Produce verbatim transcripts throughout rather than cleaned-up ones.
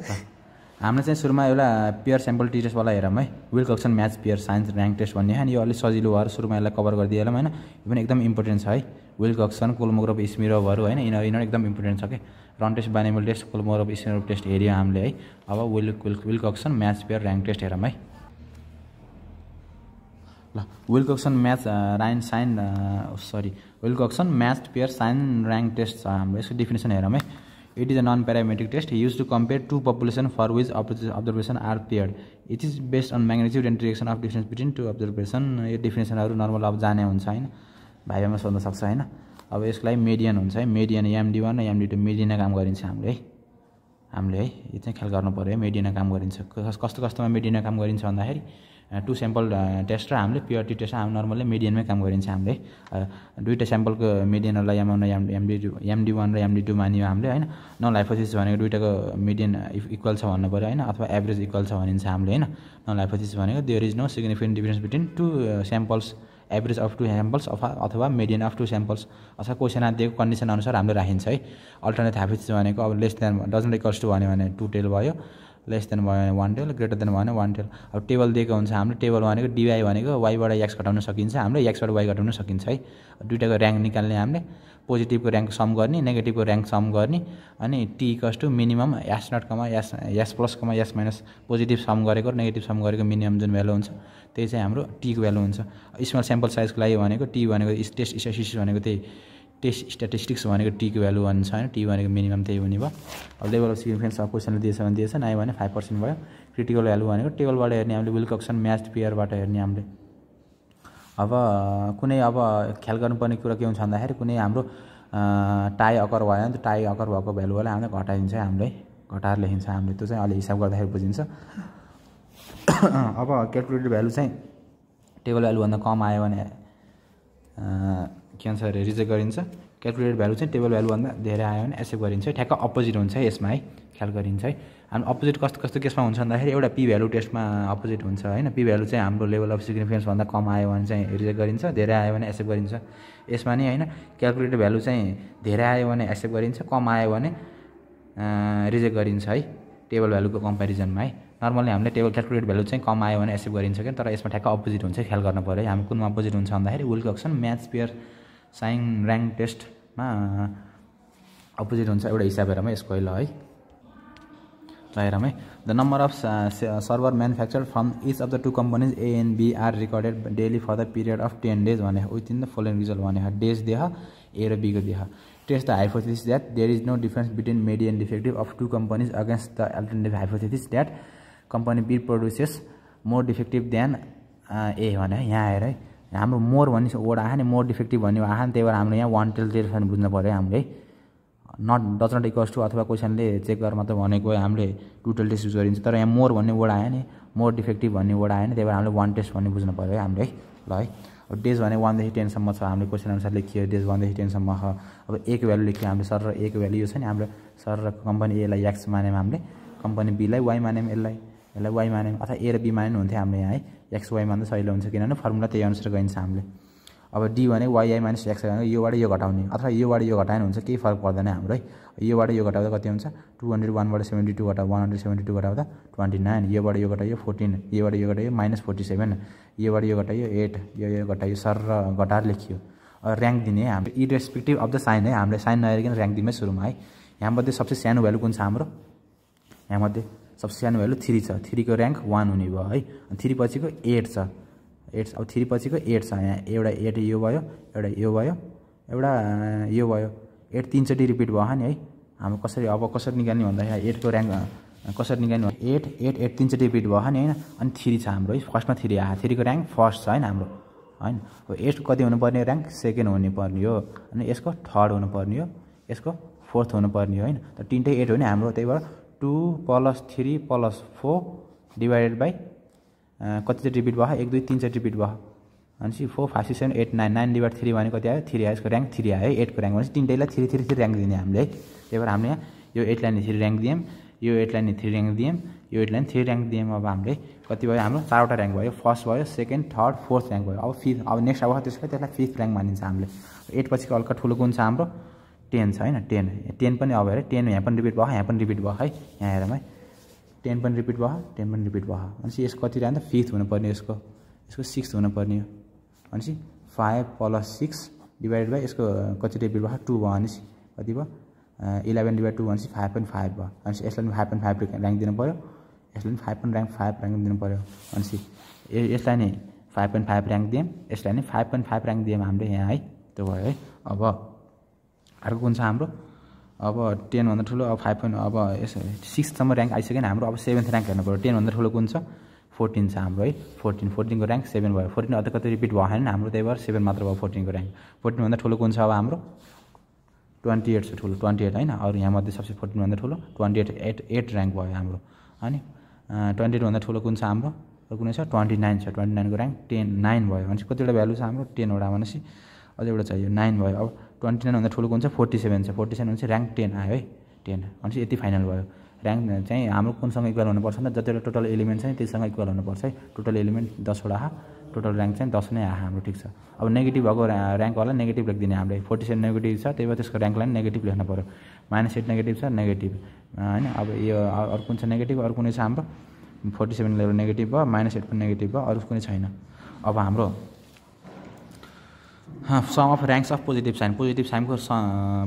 हामीले चाहिँ सुरुमा एउटा पेयर स्याम्पल टी टेस्ट वाला हेरौँ है Wilcoxon match pair signs rank test भन्ने हैन यो अलि सजिलो भएर सुरुमा यसलाई कभर गरिदिएलम हैन यो पनि एकदम इम्पोर्टेन्ट छ है विल्कक्सन कोलमोग्राफ स्मिरोभहरु हैन यिनीहरु यिनीहरु एकदम इम्पोर्टेन्ट छ के run test binomial test Kolmogorov Smirnov test हेरियो हामीले है अब Wilcoxon match pair rank test हेरौँ है ल विल्कक्सन म्याच राइन sign sorry Wilcoxon matched pair sign rank test छ हाम्रो यसको डेफिनेसन हेरौँ है It is a non-parametric test used to compare two populations for which observations are paired. It is based on magnitude and direction of difference between two observations. This definition is normal of जाने हुन्छ हैन भाइमा सोध्न सक्छ हैन अब यसलाई median हुन्छ है median M D one र M D two median काम गरिन्छ हामीले हामीले है यो चाहिँ ख्याल गर्नु पर्यो median काम गरिन्छ कस्तो कस्तोमा median काम गरिन्छ भन्दाखेरि टु स्याम्पल टेस्ट र हामीले पेयर टी टेस्ट हामी नर्मली मिडियनमै काम गरिन्छ हामीले दुईटा स्याम्पलको मिडियनहरुलाई एमआउन एमडी1 र एमडी2 मानियो हामीले हैन नल हाइपोथेसिस भनेको दुईटाको मिडियन इक्वल छ भन्नु पर्यो हैन अथवा एभरेज इक्वल छ भनिन्छ हामीले हैन नल हाइपोथेसिस भनेको there is no significant difference between two samples average of two samples अथवा मिडियन अफ टु स्याम्पल्स अथवा क्वेशन दिएको कन्डिसन अनुसार हामीले राखिन्छ है अल्टरनेट हाइपोथेसिस भनेको अब less than doesn't equals to भन्यो भने टु टेल भयो लेस देन भयो वान टेल ग्रेटर देन भयो वान टेल अब टेबल दिएको हुन्छ हामीले टेबल भनेको डिवाई भनेको वाईबाट एक्स घटाउन सकिन्छ हामीले एक्सबाट वाई घटाउन सकिन्छ है दुईटाको र्यांक निकाल्ने हामीले पोजिटिभको र्यांक सम गर्ने नेगेटिभको र्यांक सम गर्ने अनि T equals to minimum S not comma S S plus comma S minus positive sum गरेको नेगेटिभ सम गरेको मिनिमम जुन भ्यालु हुन्छ त्यही चाहिँ हाम्रो टीको भ्यालु हुन्छ स्मल स्याम्पल साइजको लागि भनेको टी भनेको टेस्ट स्ट्याटिस्टिक्स भनेको त्यही टेस्ट स्टैटिस्टिक्स टीको भ्यालु भन्छ हैन टी भनेको मिनिमम त्यही हुने भयो अब लेभल अफ सिग्निफिकेन्स अब क्वेशनले दिएछ भने दिएछ नआयो भने फाइभ पर्सेंट भयो क्रिटिकल भ्यालु भनेको टेबलबाट हेर्ने हामीले विल्कक्सन म्याच्ड पेयरबाट हेर्ने हामीले अब कुनै अब ख्याल गर्नुपर्ने कुरा के हुन्छ भन्दाखेरि कुनै हाम्रो टाई अकर भयो नि टाई अकर भएको भ्यालुलाई हामीले घटाइन्छ हामीले घटाएर लेखिन्छ हामीले त्यो चाहिँ अलि हिसाब गर्दाखेरि बुझिन्छ अब क्याल्कुलेटेड भ्यालु चाहिँ टेबल भ्यालु भन्दा कम आयो भने के हुन्छ अरे रिजेक्ट गरिन्छ क्याल्कुलेटेड भ्यालु चाहिँ टेबल भ्यालु भन्दा धेरै आयो भने एक्सेप्ट गरिन्छ ठ्याक्क अपोजिट हुन्छ है यसमा है ख्याल गरिन्छ है अनि अपोजिट कस्तो कस्तो केसमा हुन्छ भन्दाखेरि एउटा पी भ्यालु टेस्टमा अपोजिट हुन्छ हैन पी भ्यालु चाहिँ हाम्रो लेभल अफ सिग्निफिकेन्स भन्दा कम आयो भने चाहिँ रिजेक्ट गरिन्छ धेरै आयो भने एक्सेप्ट गरिन्छ यसमा नि हैन क्याल्कुलेटेड भ्यालु चाहिँ धेरै आयो भने एक्सेप्ट गरिन्छ कम आयो भने रिजेक्ट गरिन्छ है टेबल भ्यालुको कम्पेरिजनमा है नर्मली हामीले टेबल क्याल्कुलेट भ्यालु चाहिँ कम आयो भने एक्सेप्ट गरिन्छ के तर यसमा ठ्याक्क अपोजिट हुन्छ ख्याल गर्नु पर्यो हामी कुनमा अपोजिट हुन्छ भन्दाखेरि Wilcoxon match pair sign rank टेस्टमा अपोजिट हुन्छ एउटा हिसाब हेरौँ यसको ल है ल हेरौँ है the number of server manufactured from each of the two companies A and B are recorded daily for the period of ten days भने with in the following result भने डेज देह ए र बीको देह test the hypothesis that there is no difference between median and defective of two companies against the alternative hypothesis that company B produces more defective than A भने यहाँ आएर है हाम्रो मोर भन्ने वर्ड आयो नि मोर डिफेक्टिभ भन्ने आयो नि त्यही भएर हामीले यहाँ वान टेल डिफरेन्स बुझ्नु पऱ्यो हामीले not does not equals to अथवा क्वेसनले चेक गरेर मात्र भनेको हामीले टु टेल टेस्ट युज गरिन्छ तर यहाँ मोर भन्ने वर्ड आयो नि मोर डिफेक्टिभ भन्ने वर्ड आयो नि त्यही भएर हामीले वान टेस्ट भन्ने बुझ्नु पऱ्यो हामीले ल है अब डेज भने वानदेखि टेनसम्म छ हामीले क्वेसन अनुसार लेखियो डेज वानदेखि टेनसम्म छ अब एक भ्यालु लेख्यो हामीले सर र एक भ्यालु यो छ नि हाम्रो सर र कम्पनी एलाई एक्स मान्यौँ हामीले कम्पनी बीलाई वाई मान्यौँ यसलाई यसलाई वाई मान्यौँ अथवा ए र बी मान्यौँ हुन्थ्यो हामीले यहाँ है एक्स वाई मान्दा सहिलो हुन्छ किनभने फर्मुला त्यही अनुसार गइन्छ हामीले अब डी भने वाई आई माइनस एक्स भनेको योबाट यो घटाउने अथवा योबाट यो घटाएन हुन्छ केही फरक पर्दैन हाम्रो है योबाट यो घटाउँदा कति हुन्छ टू हंड्रेड वानबाट सेभेन्टी टू घटाउँदा वान हंड्रेड सेभेन्टी टू घटाउँदा ट्वेंटी नाइन योबाट यो घटायो फोर्टीन योबाट यो घटायो माइनस फोर्टी सेभेन योबाट यो घटायो एट यो यो घटायो सर र घटाएर लेखियो र्यांक दिने हाम्रो इरेस्पेक्टिभ अफ द साइन है हामीले साइन नहेरिकन र्यांक दिने सुरुमा है यहाँमध्ये सबसे सानो भ्यालु कुन छ हाम्रो यहाँमध्ये सबसे सानो भ्यालु थ्री छ थ्रीको र्यांक वान हुने भयो है थ्री पछिको एट छ एट अब थ्री पछिको एट छ यहाँ एउटा एट यो भयो एउटा यो भयो एउटा यो भयो एट तीनचोटि रिपिट भयो नि है हाम्रो कसरी अब कसरी निकाल्ने भन्दाखेरि एटको र्यांक कसरी निकाल्ने एट एट एट तीनचोटि रिपिट भयो नि हैन अनि थ्री छ हाम्रो है फर्स्टमा थ्री आयो थ्रीको र्यांक फर्स्ट छ हैन हाम्रो हैन अब एट कति हुनुपर्ने र्यांक सेकेन्ड हुनुपर्ने हो अनि यसको थर्ड हुनुपर्ने हो यसको फोर्थ हुनुपर्ने हो हैन त तीनटै एट हो नि हाम्रो त्यही भएर two plus three plus four divided by कति चाहिँ रिपिट भयो एक दुई तीन चाहिँ रिपिट भयो अनि four five six seven eight nine nine divide three भने कति आयो थ्री आयो यसको र्यांक थ्री आयो है एटको र्यांक भनेपछि तिनटैलाई थ्री थ्री थ्री र्यांक दिने हामीले है त्यही भएर हामीले यो एटलाई नि थ्री र्यांक दियौँ यो एटलाई नि थ्री र्यांक दियौँ यो एटलाई नि थ्री र्यांक दियौँ अब हामीले कति भयो हाम्रो चारवटा र्यांक भयो फर्स्ट भयो सेकेन्ड थर्ड फोर्थ र्यांक भयो अब फिफ्थ अब नेक्स्ट अब त्यसलाई त्यसलाई फिफ्थ र्यांक मानिन्छ हामीले एट पछिको हल्का ठुलो कुन छ हाम्रो टेन छ हैन टेन टेन पनि अब हेर टेन यहाँ पनि रिपिट भयो यहाँ पनि रिपिट भयो है यहाँ हेरौँ है टेन पनि रिपिट भयो टेन पनि रिपिट भयो भनेपछि यसको कति रहन्छ फिफ्थ हुनुपर्ने यसको यसको सिक्स्थ हुनुपर्ने हो भनेपछि five plus six divided by यसको कति रिपिट भयो टू भयो भनेपछि कति भयो इलेभेन डिवाइड टू भनेपछि फाइभ पनि फाइभ भयो भनेपछि यसलाई पनि फाइभ पनि फाइभ ऱ्याङ्क दिनु पऱ्यो यसलाई पनि फाइभ पनि ऱ्याङ्क फाइभ ऱ्याङ्क दिनु पऱ्यो भनेपछि यसलाई नै फाइभ पनि फाइभ ऱ्याङ्क दियौँ यसलाई नै फाइभ पनि फाइभ ऱ्याङ्क दियौँ हामीले यहाँ है त्यो भयो है। अब अर्को कुन छ हाम्रो अब टेन भन्दा ठुलो अब फाइभ पोइन्ट अब यसो सिक्ससम्म ऱ्याङ्क आइसकेन हाम्रो अब सेभेन्थ ऱ्याङ्क हेर्नु पऱ्यो टेन भन्दा ठुलो कुन छ फोर्टिन छ हाम्रो है फोर्टिन फोर्टिनको ऱ्याङ्क सेभेन भयो फोर्टिन अझ कति रिपिट भएन हाम्रो त्यही भएर सेभेन मात्र भयो फोर्टिनको ऱ्याङ्क फोर्टिनभन्दा ठुलो कुन छ अब हाम्रो ट्वेन्टी एट छ ठुलो ट्वेन्टी एट होइन अरू यहाँ मध्ये सबसे फोर्टिनभन्दा ठुलो twenty eight eight eight rank भयो हाम्रो अनि ट्वेन्टी एटभन्दा ठुलो कुन छ हाम्रो कुनै छ ट्वेन्टी नाइन छ ट्वेन्टी नाइनको ऱ्याङ्क टेन नाइन भयो भनेपछि कतिवटा भ्यालु छ हाम्रो टेनवटा भनेपछि अझ एउटा चाहियो नाइन भयो। अब ट्वेन्टी नाइन भन्दा ठुलो कुन छ फोर्टी सेभेन छ फोर्टी सेभेन चाहिँ ऱ्याङ्क टेन आयो है टेन भनेपछि यति फाइनल भयो ऱ्याङ्क चाहिँ हाम्रो कुनसँग इक्वल हुनुपर्छ भने जतिवटा टोटल एलिमेन्ट छ नि त्यससँग इक्वल हुनुपर्छ है टोटल एलिमेन्ट दसवटा आयो टोटल ऱ्याङ्क चाहिँ दस नै आयो हाम्रो ठिक छ। अब नेगेटिभ भएको ऱ्याङ्कहरूलाई नेगेटिभ लेखिदिने हामीले फोर्टी सेभेन नेगेटिभ छ त्यही भएर त्यसको ऱ्याङ्कलाई पनि नेगेटिभ लेख्नु पऱ्यो माइनस एट नेगेटिभ छ नेगेटिभ होइन अब यो अरू कुन छ नेगेटिभ अरू कुनै छ हाम्रो फोर्टी सेभेन लेभल नेगेटिभ भयो माइनस एट पनि नेगेटिभ भयो अरू कुनै छैन। अब हाम्रो sum of ranks of positive sign positive साइनको स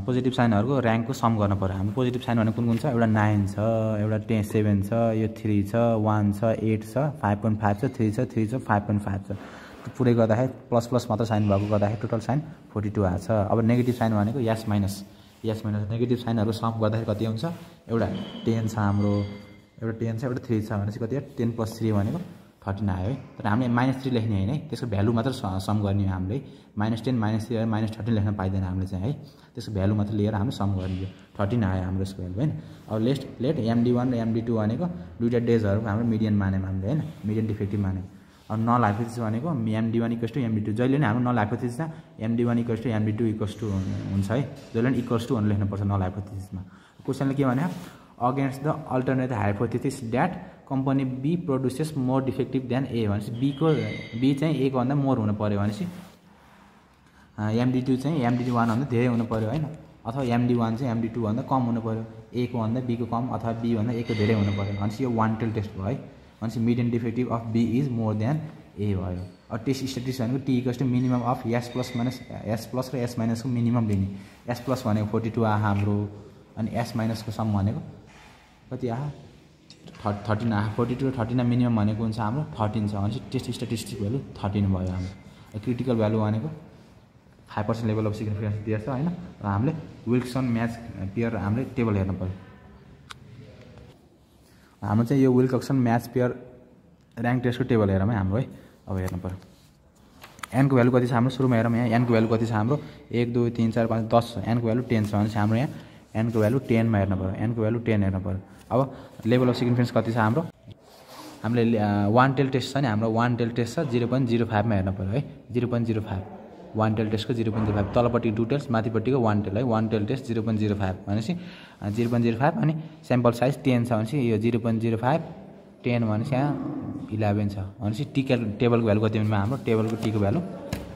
पोजिटिभ साइनहरूको ऱ्याङ्कको सम गर्नु पऱ्यो हाम्रो पोजिटिभ साइन भनेको कुन कुन छ एउटा नाइन छ एउटा टेन सेभेन छ यो थ्री छ वान छ एट छ फाइभ पोइन्ट फाइभ छ थ्री छ थ्री छ फाइभ पोइन्ट फाइभ छ पुरै गर्दाखेरि प्लस प्लस मात्र साइन भएको गर्दाखेरि टोटल साइन फोर्टी टू आएको छ। अब नेगेटिभ साइन भनेको यस माइनस यस माइनस नेगेटिभ साइनहरू सम गर्दाखेरि कति हुन्छ एउटा टेन छ हाम्रो एउटा टेन छ एउटा थ्री छ भनेपछि कति टेन प्लस थ्री भनेको थर्टिन आयो है तर हामीले माइनस थ्री लेख्ने होइन है त्यसको भ्यालु मात्र सम गर्ने हो हामीले minus ten minus three minus thirteen लेख्न पाइँदैन हामीले चाहिँ है त्यसको भ्यालु मात्र लिएर हामीले सम गरिदियो थर्टिन आयो हाम्रो यसको भ्यालु होइन। अब लेस्ट लेट एमडी वान र एमडी टू भनेको दुईवटा डेजहरूको हाम्रो मिडियन मान्यौँ हामीले होइन मिडियन डिफेक्टिभ मान्यौँ। अब नल हाइपोथेसिस भनेको MD one equals to MD two जहिले पनि हाम्रो नल हाइपोथेसिसमा MD one equals to MD two equals to हुन्छ है जहिले पनि इक्वल्स टू भनेर लेख्नुपर्छ नल हाइपोथेसिसमा। क्वेसनले के भन्यो against the alternate hypothesis that company B produces more defective than A भनेपछि बी को बी चाहिँ ए को भन्दा मोर हुनु पऱ्यो भनेपछि एमडी टू चाहिँ एमडी वान भन्दा धेरै हुनु पऱ्यो होइन अथवा एमडी वान चाहिँ एमडी टू भन्दा कम हुनु पऱ्यो ए को भन्दा बी को कम अथवा बी भन्दा ए को धेरै हुनु पऱ्यो भनेपछि यो वान टेल टेस्ट भयो है भनेपछि median defective of B is more than A भयो। अब टेस्ट स्ट्याटिस्टिक्स भनेको T equals to minimum of S plus minus S plus र एस माइनसको मिनिमम लिने एस प्लस भनेको फोर्टी टू आह हाम्रो अनि एस माइनसको सम भनेको कति आह थर्ट थर्टिन आयो फोर्टी टू र थर्टिन मिनिमम भनेको हुन्छ हाम्रो थर्टिन छ भनेपछि टेस्ट स्ट्याटिस्टिक भ्यालु थर्टिन भयो हाम्रो। क्रिटिकल भ्यालु भनेको five percent level of significance दिएछ होइन र हामीले विल्कसन म्याच पेयर हामीले टेबल हेर्नु पऱ्यो हाम्रो चाहिँ यो विल्कसन म्याच पेयर ऱ्याङ्क टेस्टको टेबल हेरौँ है हाम्रो है। अब हेर्नु पऱ्यो एनको भ्यालु कति छ हाम्रो सुरुमा हेरौँ यहाँ एनको भ्यालु कति छ हाम्रो एक दुई तिन चार पाँच दस छ एनको भ्यालु टेन छ भनेपछि हाम्रो यहाँ एनको भ्यालु टेनमा हेर्नु पऱ्यो एनको भ्यालु टेन हेर्नु पऱ्यो। अब लेभल अफ सिग्निफिकेन्स कति छ हाम्रो हामीले वान टेल टेस्ट छ नि हाम्रो वान टेल टेस्ट छ जिरो पोइन्ट जिरो फाइभमा हेर्नु पऱ्यो है zero point zero five one tail टेस्टको जिरो पोइन्ट जिरो फाइभ तलपट्टि टू टेल्स माथिपट्टिको वान टेल है one tail test zero point zero five भनेपछि जिरो पोइन्ट जिरो फाइभ अनि स्याम्पल साइज टेन छ भनेपछि यो zero point zero five ten भनेपछि यहाँ इलेभेन छ भनेपछि टिकल टेबलको भ्यालु कति हुनुभयो हाम्रो टेबलको टीको भ्यालु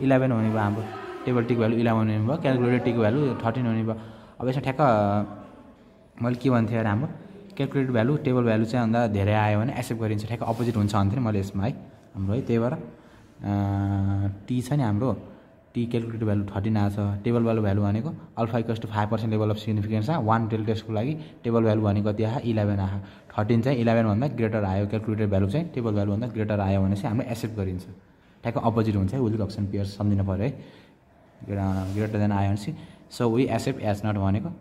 इलेभेन हुने भयो हाम्रो टेबल टीको भ्यालु इलेभेन हुने भयो क्यालकुलेटर टीको भ्यालु थर्टिन हुने भयो। अब यसमा ठ्याक्क मैले के भन्थेँ अरे हाम्रो क्यालकुलेट भ्यालु टेबल भ्यालु चाहिँ भन्दा धेरै आयो भने एक्सेप्ट गरिन्छ ठ्याक्क अपोजिट हुन्छ भन्थ्यो नि मैले यसमा है हाम्रो है त्यही भएर टी छ नि हाम्रो टी क्यालकुलेट भ्यालु थर्टिन आएछ टेबल भ्यालु भ्यालु भनेको alpha equals to five percent level of significance आयो वान टेल टेस्टको लागि टेबल भ्यालु भनेको कति आयो इलेभेन आयो थर्टिन चाहिँ इलेभेनभन्दा ग्रेटर आयो क्यालकुलेटर भ्यालु चाहिँ टेबल भ्यालुभन्दा ग्रेटर आयो भने चाहिँ हाम्रो एक्सेप्ट गरिन्छ ठ्याक्क अपोजिट हुन्छ है विल्कक्सन पेयर सम्झिनु पऱ्यो है ग्रेटर देन आयो भनेपछि so we accept H naught भनेको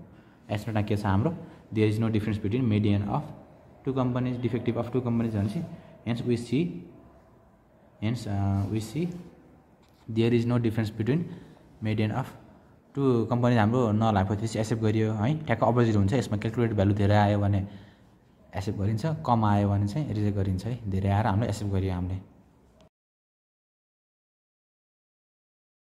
एज नटमा के छ हाम्रो there is no difference between median of two companies defective of two companies भनेपछि hence we see hence we see there is no difference between median of two companies हाम्रो null hypothesis accept गरियो है ठ्याक्क opposite हुन्छ यसमा calculate value धेरै आयो भने एक्सेप्ट गरिन्छ कम आयो भने चाहिँ रिजेक्ट गरिन्छ है धेरै आएर हामीले एक्सेप्ट गरियो हामीले।